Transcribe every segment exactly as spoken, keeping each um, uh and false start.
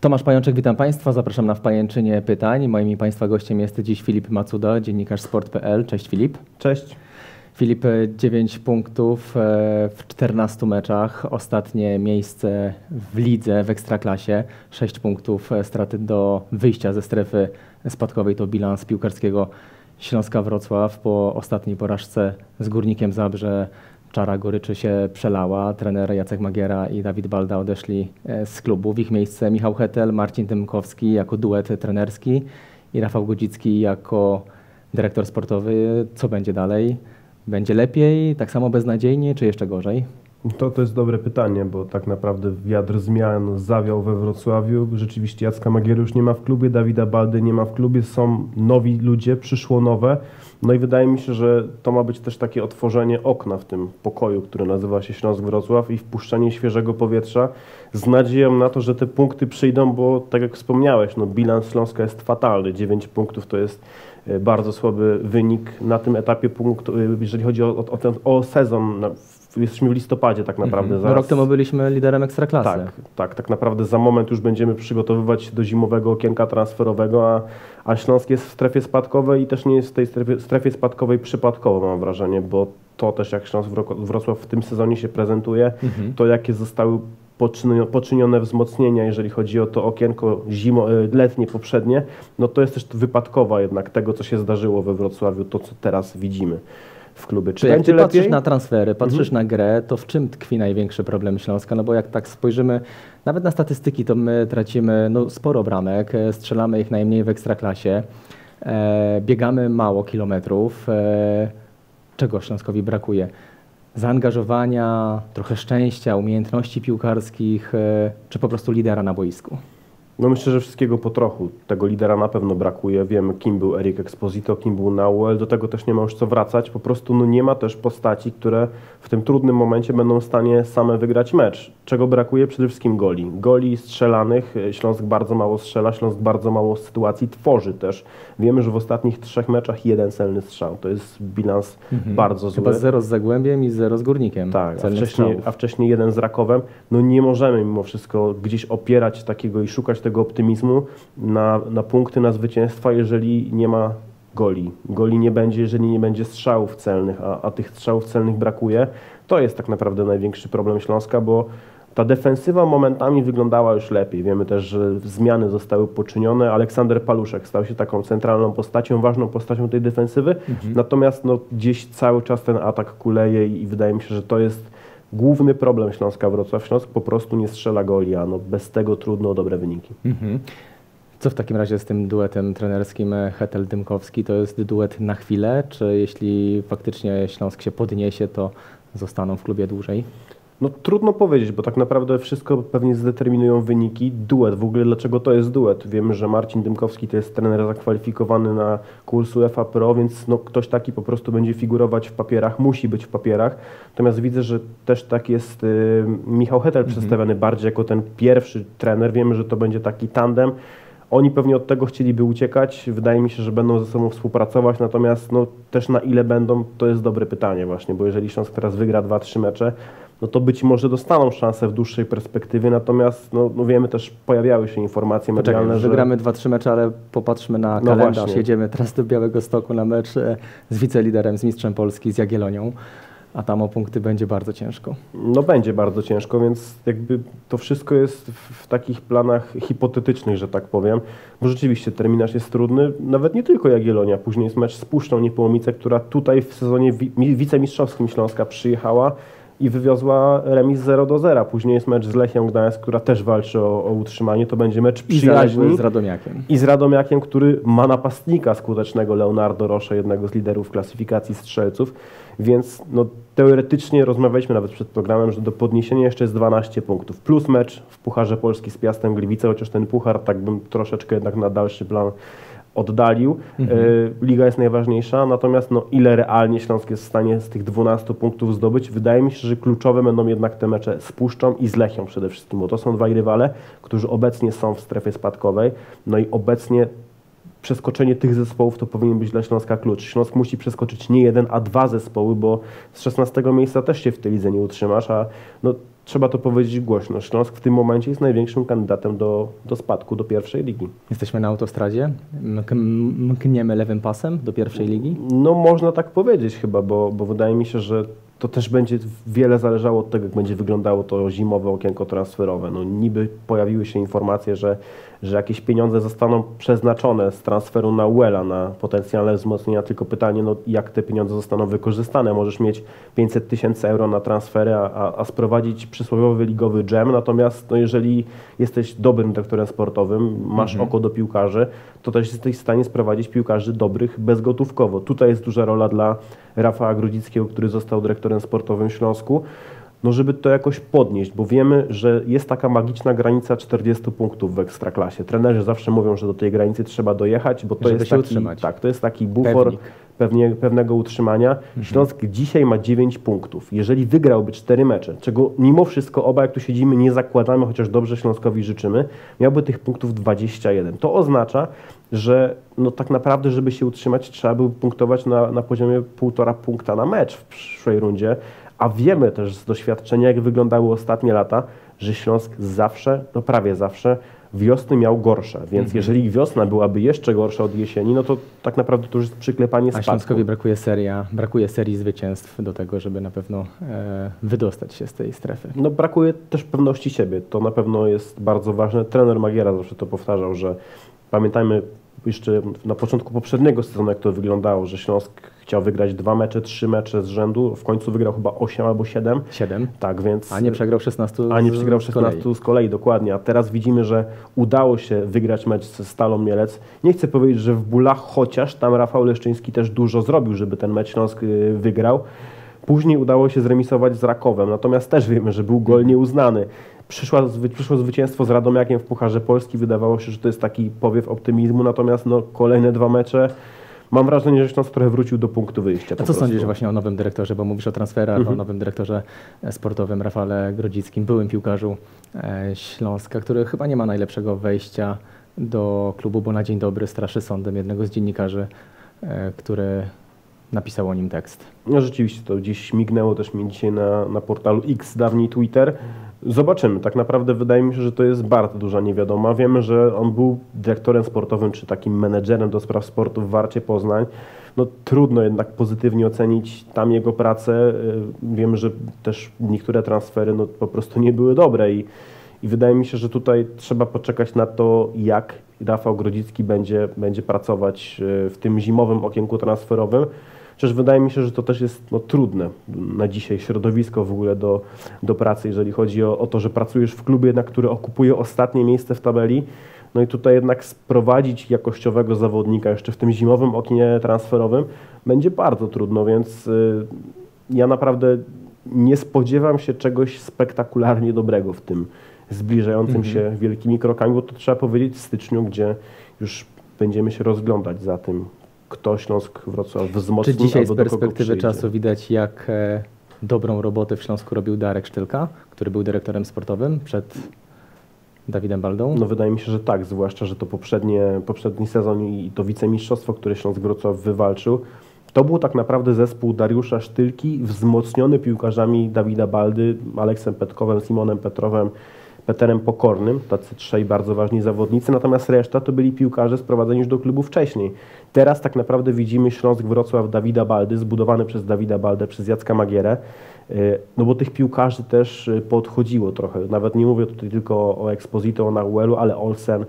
Tomasz Pajączek, witam Państwa. Zapraszam na W Pajęczynie pytań. Moim i Państwa gościem jest dziś Filip Macuda, dziennikarz sport kropka p l. Cześć Filip. Cześć. Filip, dziewięć punktów w czternastu meczach. Ostatnie miejsce w lidze, w Ekstraklasie. sześć punktów straty do wyjścia ze strefy spadkowej. To bilans piłkarskiego Śląska Wrocław po ostatniej porażce z Górnikiem Zabrze. Czara goryczy się przelała. Trener Jacek Magiera i Dawid Balda odeszli z klubu. W ich miejsce Michał Hetel, Marcin Dymkowski jako duet trenerski i Rafał Grodzicki jako dyrektor sportowy. Co będzie dalej? Będzie lepiej, tak samo beznadziejnie, czy jeszcze gorzej? To, to jest dobre pytanie, bo tak naprawdę wiatr zmian zawiał we Wrocławiu. Rzeczywiście Jacka Magiery już nie ma w klubie, Dawida Baldy nie ma w klubie, są nowi ludzie, przyszło nowe. No i wydaje mi się, że to ma być też takie otworzenie okna w tym pokoju, który nazywa się Śląsk Wrocław, i wpuszczenie świeżego powietrza z nadzieją na to, że te punkty przyjdą, bo tak jak wspomniałeś, no bilans Śląska jest fatalny, dziewięć punktów to jest bardzo słaby wynik na tym etapie punktu, jeżeli chodzi o, o, ten, o sezon. Jesteśmy w listopadzie tak naprawdę. Mm-hmm. Zaraz... Rok temu byliśmy liderem Ekstraklasy. Tak, tak, tak naprawdę za moment już będziemy przygotowywać się do zimowego okienka transferowego, a, a Śląsk jest w strefie spadkowej i też nie jest w tej strefie, strefie spadkowej przypadkowo, mam wrażenie, bo to też jak Śląsk Wrocław w tym sezonie się prezentuje, mm-hmm. to jakie zostały poczynione wzmocnienia, jeżeli chodzi o to okienko zimo, letnie poprzednie, no to jest też wypadkowa jednak tego, co się zdarzyło we Wrocławiu, to co teraz widzimy w klubie. Czy, Czy jak ty lepiej? Patrzysz na transfery, patrzysz mhm. na grę, to w czym tkwi największy problem Śląska? No bo jak tak spojrzymy nawet na statystyki, to my tracimy no, sporo bramek, strzelamy ich najmniej w Ekstraklasie, e, biegamy mało kilometrów. E, czego Śląskowi brakuje? Zaangażowania, trochę szczęścia, umiejętności piłkarskich, e, czy po prostu lidera na boisku? No myślę, że wszystkiego po trochu. Tego lidera na pewno brakuje. Wiemy, kim był Erik Exposito, kim był Nauel. Do tego też nie ma już co wracać. Po prostu no, nie ma też postaci, które w tym trudnym momencie będą w stanie same wygrać mecz. Czego brakuje? Przede wszystkim goli. Goli strzelanych. Śląsk bardzo mało strzela. Śląsk bardzo mało sytuacji tworzy też. Wiemy, że w ostatnich trzech meczach jeden celny strzał. To jest bilans mhm. bardzo zły. Chyba zero z Zagłębiem i zero z Górnikiem. Tak, a wcześniej, a wcześniej jeden z Rakowem. No nie możemy mimo wszystko gdzieś opierać takiego i szukać tego tego optymizmu na, na punkty, na zwycięstwa, jeżeli nie ma goli. Goli nie będzie, jeżeli nie będzie strzałów celnych, a, a tych strzałów celnych brakuje. To jest tak naprawdę największy problem Śląska, bo ta defensywa momentami wyglądała już lepiej. Wiemy też, że zmiany zostały poczynione. Aleksander Paluszek stał się taką centralną postacią, ważną postacią tej defensywy. Mhm. Natomiast no, gdzieś cały czas ten atak kuleje i, i wydaje mi się, że to jest główny problem Śląska Wrocław. Śląsk po prostu nie strzela goli, a no bez tego trudno o dobre wyniki. Mhm. Co w takim razie z tym duetem trenerskim Hetel-Dymkowski? To jest duet na chwilę, czy jeśli faktycznie Śląsk się podniesie, to zostaną w klubie dłużej? No trudno powiedzieć, bo tak naprawdę wszystko pewnie zdeterminują wyniki. Duet, w ogóle dlaczego to jest duet? Wiemy, że Marcin Dymkowski to jest trener zakwalifikowany na kurs UEFA Pro, więc no, ktoś taki po prostu będzie figurować w papierach, musi być w papierach. Natomiast widzę, że też tak jest y, Michał Hetel mhm. przedstawiany bardziej jako ten pierwszy trener. Wiemy, że to będzie taki tandem. Oni pewnie od tego chcieliby uciekać. Wydaje mi się, że będą ze sobą współpracować, natomiast no, też na ile będą, to jest dobre pytanie właśnie, bo jeżeli Śląsk teraz wygra dwa trzy mecze, no to być może dostaną szansę w dłuższej perspektywie, natomiast no, no wiemy też, pojawiały się informacje medialne, Poczekaj, że... wygramy dwa trzy mecze, ale popatrzmy na kalendarz. No jedziemy teraz do Białegostoku na mecz z wiceliderem, z mistrzem Polski, z Jagiellonią, a tam o punkty będzie bardzo ciężko. No będzie bardzo ciężko, więc jakby to wszystko jest w takich planach hipotetycznych, że tak powiem, bo rzeczywiście terminarz jest trudny, nawet nie tylko Jagiellonia, później jest mecz z Puszczą Niepołomice, która tutaj w sezonie wi- wicemistrzowskim Śląska przyjechała i wywiozła remis zero do zera. Później jest mecz z Lechią Gdańsk, która też walczy o, o utrzymanie. To będzie mecz przyjaźni. I z Radomiakiem. I z Radomiakiem, który ma napastnika skutecznego, Leonardo Rosa, jednego z liderów klasyfikacji strzelców. Więc no, teoretycznie rozmawialiśmy nawet przed programem, że do podniesienia jeszcze jest dwanaście punktów. Plus mecz w Pucharze Polski z Piastem Gliwice, chociaż ten puchar tak bym troszeczkę jednak na dalszy plan oddalił. Mhm. Liga jest najważniejsza, natomiast no, ile realnie Śląsk jest w stanie z tych dwunastu punktów zdobyć? Wydaje mi się, że kluczowe będą jednak te mecze z Puszczą i z Lechią przede wszystkim, bo to są dwaj rywale, którzy obecnie są w strefie spadkowej, no i obecnie przeskoczenie tych zespołów to powinien być dla Śląska klucz. Śląsk musi przeskoczyć nie jeden, a dwa zespoły, bo z szesnastego miejsca też się w tej lidze nie utrzymasz, a no, trzeba to powiedzieć głośno. Śląsk w tym momencie jest największym kandydatem do, do spadku do pierwszej ligi. Jesteśmy na autostradzie? Mkniemy lewym pasem do pierwszej ligi? No można tak powiedzieć chyba, bo, bo wydaje mi się, że to też będzie wiele zależało od tego, jak będzie wyglądało to zimowe okienko transferowe. No niby pojawiły się informacje, że, że jakieś pieniądze zostaną przeznaczone z transferu na U E L A, na potencjalne wzmocnienia, tylko pytanie, no jak te pieniądze zostaną wykorzystane. Możesz mieć pięćset tysięcy euro na transfery, a, a sprowadzić przysłowiowy ligowy dżem, natomiast no, jeżeli jesteś dobrym dyrektorem sportowym, masz mhm. oko do piłkarzy, to też jesteś w stanie sprowadzić piłkarzy dobrych bezgotówkowo. Tutaj jest duża rola dla Rafała Grodzickiego, który został dyrektorem sportowym Śląsku, no żeby to jakoś podnieść, bo wiemy, że jest taka magiczna granica czterdziestu punktów w Ekstraklasie. Trenerzy zawsze mówią, że do tej granicy trzeba dojechać, bo to, żeby jest, się taki, tak, to jest taki bufor pewnie, pewnego utrzymania. Mhm. Śląsk dzisiaj ma dziewięć punktów. Jeżeli wygrałby cztery mecze, czego mimo wszystko oba, jak tu siedzimy, nie zakładamy, chociaż dobrze Śląskowi życzymy, miałby tych punktów dwadzieścia jeden. To oznacza, że no tak naprawdę, żeby się utrzymać, trzeba by punktować na, na poziomie półtora punkta na mecz w przyszłej rundzie, a wiemy też z doświadczenia, jak wyglądały ostatnie lata, że Śląsk zawsze, no prawie zawsze, wiosny miał gorsze. Więc mhm. jeżeli wiosna byłaby jeszcze gorsza od jesieni, no to tak naprawdę to już jest przyklepanie spadku. A Śląskowi brakuje seria, brakuje serii zwycięstw do tego, żeby na pewno e, wydostać się z tej strefy. No brakuje też pewności siebie. To na pewno jest bardzo ważne. Trener Magiera zawsze to powtarzał, że pamiętajmy, jeszcze na początku poprzedniego sezonu, jak to wyglądało, że Śląsk chciał wygrać dwa mecze, trzy mecze z rzędu, w końcu wygrał chyba osiem albo siedem. Siedem. Tak, więc... A nie przegrał szesnastu z kolei. A nie przegrał szesnastu z kolei, dokładnie. A teraz widzimy, że udało się wygrać mecz ze Stalą Mielec. Nie chcę powiedzieć, że w bólach, chociaż tam Rafał Leszczyński też dużo zrobił, żeby ten mecz Śląsk wygrał. Później udało się zremisować z Rakowem, natomiast też wiemy, że był gol nieuznany. Przyszła, przyszło zwycięstwo z Radomiakiem w Pucharze Polski. Wydawało się, że to jest taki powiew optymizmu, natomiast no, kolejne dwa mecze. Mam wrażenie, że Śląsk trochę wrócił do punktu wyjścia. A co sądzisz właśnie o nowym dyrektorze, bo mówisz o transferach, mhm. o nowym dyrektorze sportowym Rafale Grodzickim, byłym piłkarzu Śląska, który chyba nie ma najlepszego wejścia do klubu, bo na dzień dobry straszy sądem jednego z dziennikarzy, który napisał o nim tekst. No rzeczywiście, to gdzieś mignęło też mi dzisiaj na, na portalu X, dawniej Twitter. Zobaczymy. Tak naprawdę wydaje mi się, że to jest bardzo duża niewiadoma. Wiemy, że on był dyrektorem sportowym czy takim menedżerem do spraw sportu w Warcie Poznań. No trudno jednak pozytywnie ocenić tam jego pracę. Wiemy, że też niektóre transfery no, po prostu nie były dobre i, i wydaje mi się, że tutaj trzeba poczekać na to, jak Rafał Grodzicki będzie, będzie pracować w tym zimowym okienku transferowym. Przecież wydaje mi się, że to też jest no, trudne na dzisiaj środowisko w ogóle do, do pracy, jeżeli chodzi o, o to, że pracujesz w klubie, na który okupuje ostatnie miejsce w tabeli. No i tutaj jednak sprowadzić jakościowego zawodnika jeszcze w tym zimowym oknie transferowym będzie bardzo trudno, więc y, ja naprawdę nie spodziewam się czegoś spektakularnie dobrego w tym zbliżającym mhm. się wielkimi krokami, bo to trzeba powiedzieć w styczniu, gdzie już będziemy się rozglądać za tym, kto Śląsk Wrocław wzmocni. Czy dzisiaj z perspektywy czasu widać, jak e, dobrą robotę w Śląsku robił Darek Sztylka, który był dyrektorem sportowym przed Dawidem Baldą? No wydaje mi się, że tak, zwłaszcza, że to poprzednie, poprzedni sezon i to wicemistrzostwo, które Śląsk Wrocław wywalczył, to był tak naprawdę zespół Dariusza Sztylki wzmocniony piłkarzami Dawida Baldy, Aleksem Petkowem, Simonem Petrowem, Peterem Pokornym, tacy trzej bardzo ważni zawodnicy, natomiast reszta to byli piłkarze sprowadzeni już do klubu wcześniej. Teraz tak naprawdę widzimy Śląsk Wrocław Dawida Baldy, zbudowany przez Dawida Baldę, przez Jacka Magierę, no bo tych piłkarzy też podchodziło trochę. Nawet nie mówię tutaj tylko o Exposito, o Nahuelu, ale Olsen,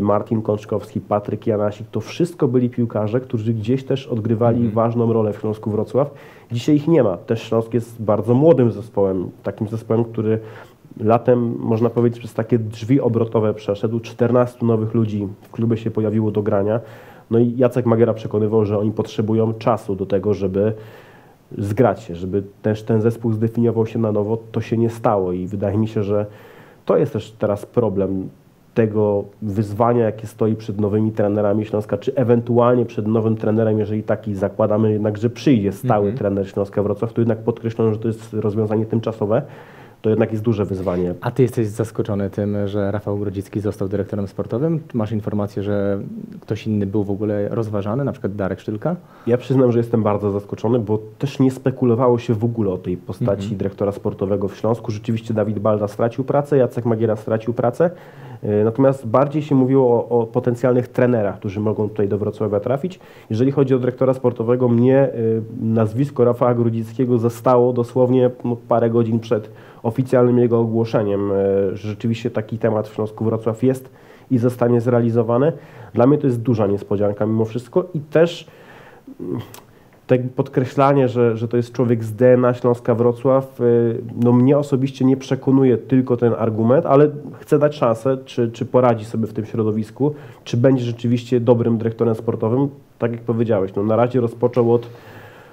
Martin Kączkowski, Patryk Janasik, to wszystko byli piłkarze, którzy gdzieś też odgrywali mm. ważną rolę w Śląsku Wrocław. Dzisiaj ich nie ma. Też Śląsk jest bardzo młodym zespołem, takim zespołem, który latem, można powiedzieć, przez takie drzwi obrotowe przeszedł. czternastu nowych ludzi w klubie się pojawiło do grania. No i Jacek Magiera przekonywał, że oni potrzebują czasu do tego, żeby zgrać się, żeby też ten zespół zdefiniował się na nowo. To się nie stało i wydaje mi się, że to jest też teraz problem tego wyzwania, jakie stoi przed nowymi trenerami Śląska, czy ewentualnie przed nowym trenerem, jeżeli taki zakładamy jednak, że przyjdzie stały mm-hmm. trener Śląska Wrocław, to jednak podkreślono, że to jest rozwiązanie tymczasowe. to jednak jest duże wyzwanie. A ty jesteś zaskoczony tym, że Rafał Grodzicki został dyrektorem sportowym? Masz informację, że ktoś inny był w ogóle rozważany, na przykład Darek Sztylka? Ja przyznam, że jestem bardzo zaskoczony, bo też nie spekulowało się w ogóle o tej postaci mhm. dyrektora sportowego w Śląsku. Rzeczywiście Dawid Balda stracił pracę, Jacek Magiera stracił pracę. Natomiast bardziej się mówiło o, o potencjalnych trenerach, którzy mogą tutaj do Wrocławia trafić. Jeżeli chodzi o dyrektora sportowego, mnie nazwisko Rafała Grodzickiego zostało dosłownie parę godzin przed oficjalnym jego ogłoszeniem, że rzeczywiście taki temat w Śląsku Wrocław jest i zostanie zrealizowany. Dla mnie to jest duża niespodzianka mimo wszystko i też te podkreślanie, że, że to jest człowiek z D N A Śląska Wrocław, no mnie osobiście nie przekonuje tylko ten argument, ale chcę dać szansę, czy, czy poradzi sobie w tym środowisku, czy będzie rzeczywiście dobrym dyrektorem sportowym, tak jak powiedziałeś. No na razie rozpoczął od,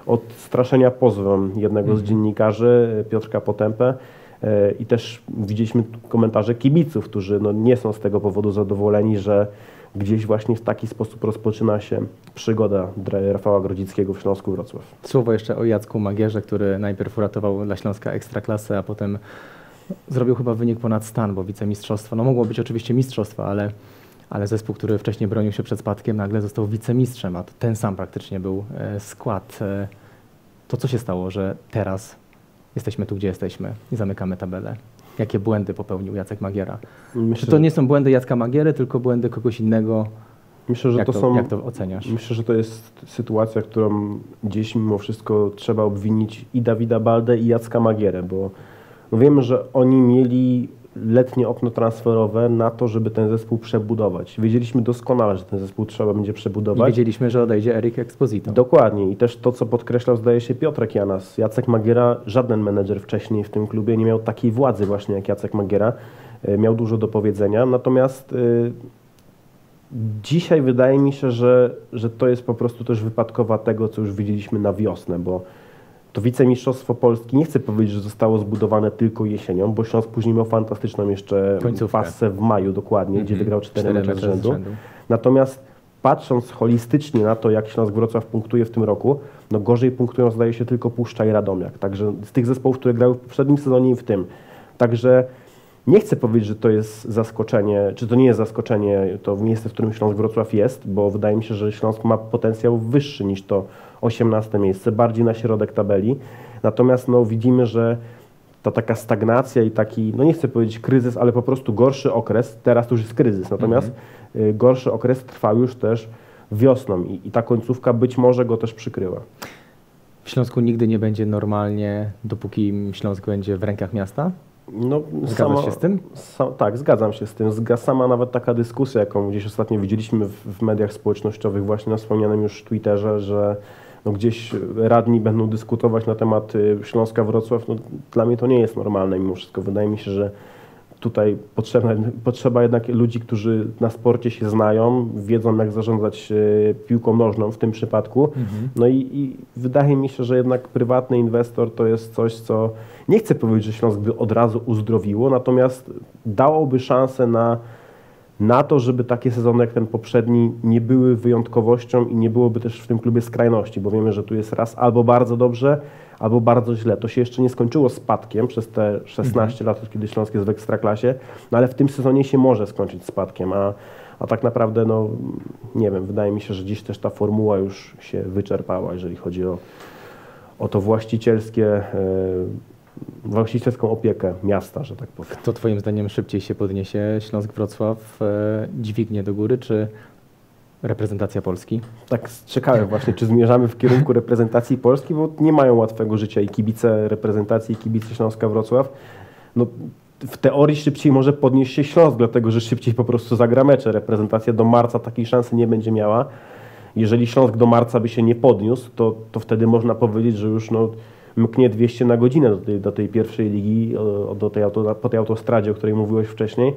od straszenia pozwem jednego z dziennikarzy, Piotrka Potępę, i też widzieliśmy komentarze kibiców, którzy no nie są z tego powodu zadowoleni, że gdzieś właśnie w taki sposób rozpoczyna się przygoda Rafała Grodzickiego w Śląsku Wrocław. Słowo jeszcze o Jacku Magierze, który najpierw uratował dla Śląska Ekstraklasę, a potem zrobił chyba wynik ponad stan, bo wicemistrzostwo, no mogło być oczywiście mistrzostwo, ale, ale zespół, który wcześniej bronił się przed spadkiem, nagle został wicemistrzem, a ten sam praktycznie był skład. To co się stało, że teraz jesteśmy tu, gdzie jesteśmy i zamykamy tabelę? Jakie błędy popełnił Jacek Magiera? Myślę, czy to nie są błędy Jacka Magiery, tylko błędy kogoś innego? Myślę, że jak to, to są, jak to oceniasz? Myślę, że to jest sytuacja, którą gdzieś mimo wszystko trzeba obwinić i Dawida Baldę, i Jacka Magierę, bo no wiemy, że oni mieli letnie okno transferowe na to, żeby ten zespół przebudować. Wiedzieliśmy doskonale, że ten zespół trzeba będzie przebudować. I wiedzieliśmy, że odejdzie Erik Exposito. Dokładnie. I też to, co podkreślał, zdaje się, Piotrek Janas. Jacek Magiera, żaden menedżer wcześniej w tym klubie nie miał takiej władzy właśnie jak Jacek Magiera. Miał dużo do powiedzenia. Natomiast y, dzisiaj wydaje mi się, że, że to jest po prostu też wypadkowa tego, co już widzieliśmy na wiosnę, bo to wicemistrzostwo Polski, nie chcę powiedzieć, że zostało zbudowane tylko jesienią, bo Śląsk później miał fantastyczną jeszcze końcówkę, fasę w maju dokładnie, mm-hmm. gdzie wygrał cztery mecze z rzędu. Natomiast patrząc holistycznie na to, jak Śląsk Wrocław punktuje w tym roku, no gorzej punktują, zdaje się, tylko Puszcza i Radomiak. Także z tych zespołów, które grały w poprzednim sezonie i w tym. Także nie chcę powiedzieć, że to jest zaskoczenie, czy to nie jest zaskoczenie, to miejsce, w którym Śląsk Wrocław jest, bo wydaje mi się, że Śląsk ma potencjał wyższy niż to osiemnaste miejsce, bardziej na środek tabeli. Natomiast no, widzimy, że ta taka stagnacja i taki, no nie chcę powiedzieć kryzys, ale po prostu gorszy okres, teraz to już jest kryzys, natomiast mhm. gorszy okres trwał już też wiosną i, i ta końcówka być może go też przykryła. W Śląsku nigdy nie będzie normalnie, dopóki Śląsk będzie w rękach miasta? No, Zgadzasz sama, się z tym? Sam, tak, zgadzam się z tym. Zga, sama nawet taka dyskusja, jaką gdzieś ostatnio widzieliśmy w, w mediach społecznościowych, właśnie na wspomnianym już Twitterze, że no, gdzieś radni będą dyskutować na temat y, Śląska Wrocław. No, dla mnie to nie jest normalne mimo wszystko. Wydaje mi się, że tutaj potrzeba, potrzeba jednak ludzi, którzy na sporcie się znają, wiedzą jak zarządzać y, piłką nożną w tym przypadku. Mhm. No i, i wydaje mi się, że jednak prywatny inwestor to jest coś, co nie chcę powiedzieć, że Śląsk by od razu uzdrowiło, natomiast dałoby szansę na, na to, żeby takie sezony jak ten poprzedni nie były wyjątkowością i nie byłoby też w tym klubie skrajności, bo wiemy, że tu jest raz albo bardzo dobrze, albo bardzo źle. To się jeszcze nie skończyło spadkiem przez te szesnaście mhm. lat, kiedy Śląsk jest w Ekstraklasie, no ale w tym sezonie się może skończyć spadkiem, a, a tak naprawdę, no nie wiem, wydaje mi się, że dziś też ta formuła już się wyczerpała, jeżeli chodzi o, o to właścicielskie... Yy, właścicielską opiekę miasta, że tak powiem. Kto twoim zdaniem szybciej się podniesie? Śląsk Wrocław e, dźwignie do góry, czy reprezentacja Polski? Tak, czekałem właśnie, czy zmierzamy w kierunku reprezentacji Polski, bo nie mają łatwego życia i kibice reprezentacji, i kibice Śląska Wrocław. No, w teorii szybciej może podnieść się Śląsk, dlatego że szybciej po prostu zagra mecze. Reprezentacja do marca takiej szansy nie będzie miała. Jeżeli Śląsk do marca by się nie podniósł, to, to wtedy można powiedzieć, że już no mknie dwieście na godzinę do tej, do tej pierwszej ligi, do tej auto, po tej autostradzie, o której mówiłeś wcześniej.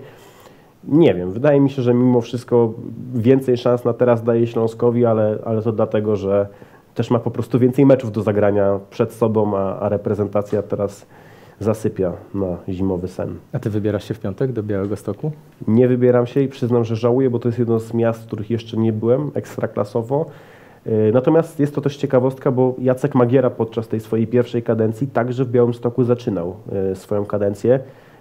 Nie wiem, wydaje mi się, że mimo wszystko więcej szans na teraz daje Śląskowi, ale, ale to dlatego, że też ma po prostu więcej meczów do zagrania przed sobą, a, a reprezentacja teraz zasypia na zimowy sen. A ty wybierasz się w piątek do Białegostoku? Nie wybieram się i przyznam, że żałuję, bo to jest jedno z miast, w których jeszcze nie byłem ekstraklasowo. Natomiast jest to też ciekawostka, bo Jacek Magiera podczas tej swojej pierwszej kadencji także w Białymstoku zaczynał swoją kadencję.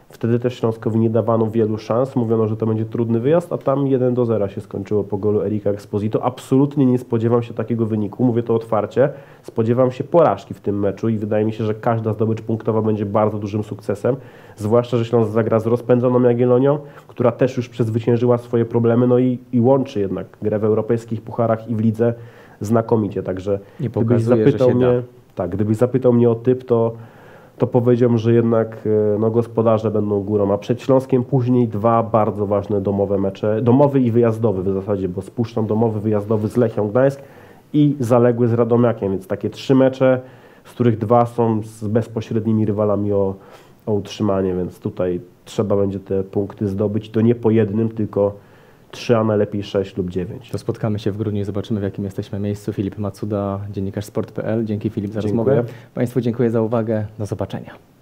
Wtedy też Śląskowi nie dawano wielu szans, mówiono, że to będzie trudny wyjazd, a tam jeden do zera się skończyło po golu Erika Exposito. Absolutnie nie spodziewam się takiego wyniku, mówię to otwarcie. Spodziewam się porażki w tym meczu i wydaje mi się, że każda zdobycz punktowa będzie bardzo dużym sukcesem, zwłaszcza że Śląsk zagra z rozpędzoną Jagiellonią, która też już przezwyciężyła swoje problemy, no i, i łączy jednak grę w europejskich pucharach i w lidze znakomicie. Także nie pokazuje, gdybyś zapytał mnie, tak, gdybyś zapytał mnie o typ, to to powiedziałem, że jednak no, gospodarze będą górą, a przed Śląskiem później dwa bardzo ważne domowe mecze, domowy i wyjazdowy w zasadzie, bo spuszczą domowy, wyjazdowy z Lechią Gdańsk i zaległy z Radomiakiem, więc takie trzy mecze, z których dwa są z bezpośrednimi rywalami o, o utrzymanie, więc tutaj trzeba będzie te punkty zdobyć, to nie po jednym, tylko trzy, a najlepiej sześć lub dziewięć. To spotkamy się w grudniu i zobaczymy, w jakim jesteśmy miejscu. Filip Macuda, dziennikarz sport kropka p l. Dzięki, Filip, za dziękuję. rozmowę. Państwu dziękuję za uwagę. Do zobaczenia.